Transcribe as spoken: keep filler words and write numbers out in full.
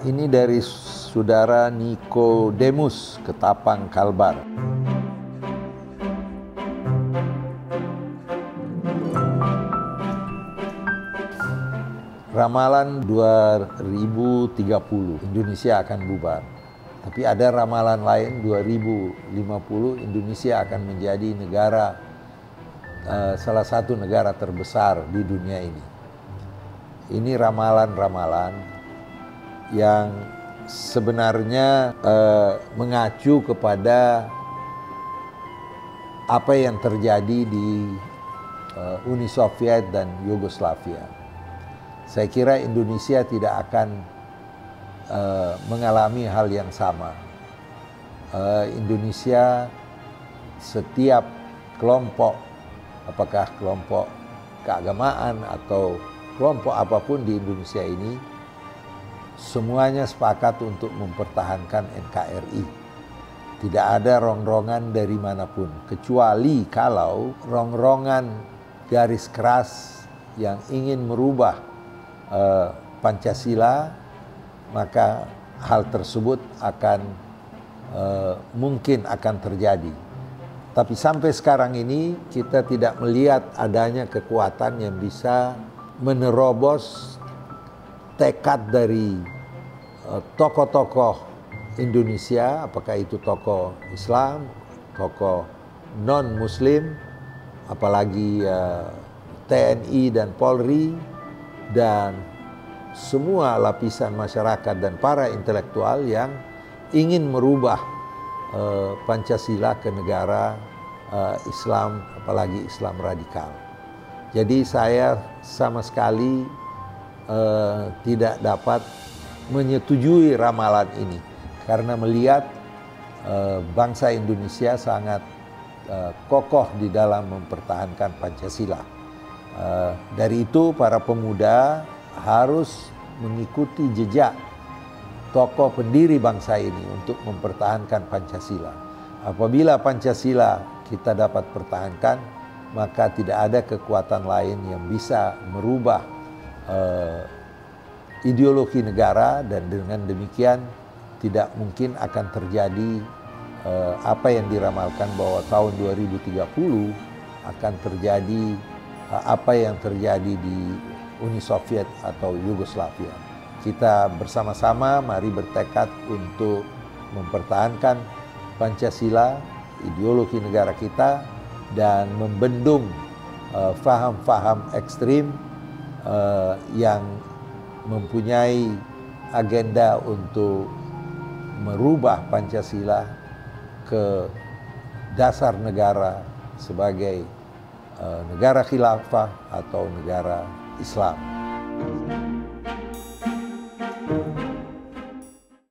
Ini dari saudara Nikodemus Ketapang Kalbar. Ramalan dua ribu tiga puluh, Indonesia akan bubar. Tapi ada ramalan lain, dua ribu lima puluh, Indonesia akan menjadi negara, uh, salah satu negara terbesar di dunia ini. Ini ramalan-ramalan yang sebenarnya uh, mengacu kepada apa yang terjadi di uh, Uni Soviet dan Yugoslavia. Saya kira Indonesia tidak akan uh, mengalami hal yang sama. Uh, Indonesia, setiap kelompok, apakah kelompok keagamaan atau kelompok apapun di Indonesia ini, semuanya sepakat untuk mempertahankan N K R I. Tidak ada rongrongan dari manapun, kecuali kalau rongrongan garis keras yang ingin merubah Pancasila, maka hal tersebut akan uh, mungkin akan terjadi. Tapi sampai sekarang ini kita tidak melihat adanya kekuatan yang bisa menerobos tekad dari uh, tokoh-tokoh Indonesia, apakah itu tokoh Islam, tokoh non-Muslim, apalagi uh, T N I dan Polri, dan semua lapisan masyarakat dan para intelektual yang ingin merubah uh, Pancasila ke negara uh, Islam, apalagi Islam radikal. Jadi saya sama sekali uh, tidak dapat menyetujui ramalan ini, karena melihat uh, bangsa Indonesia sangat uh, kokoh di dalam mempertahankan Pancasila. Uh, dari itu para pemuda harus mengikuti jejak tokoh pendiri bangsa ini untuk mempertahankan Pancasila. Apabila Pancasila kita dapat pertahankan, maka tidak ada kekuatan lain yang bisa merubah uh, ideologi negara, dan dengan demikian tidak mungkin akan terjadi uh, apa yang diramalkan bahwa tahun dua ribu tiga puluh akan terjadi apa yang terjadi di Uni Soviet atau Yugoslavia. Kita bersama-sama mari bertekad untuk mempertahankan Pancasila, ideologi negara kita, dan membendung faham-faham uh, ekstrim uh, yang mempunyai agenda untuk merubah Pancasila ke dasar negara sebagai negara khilafah atau negara Islam.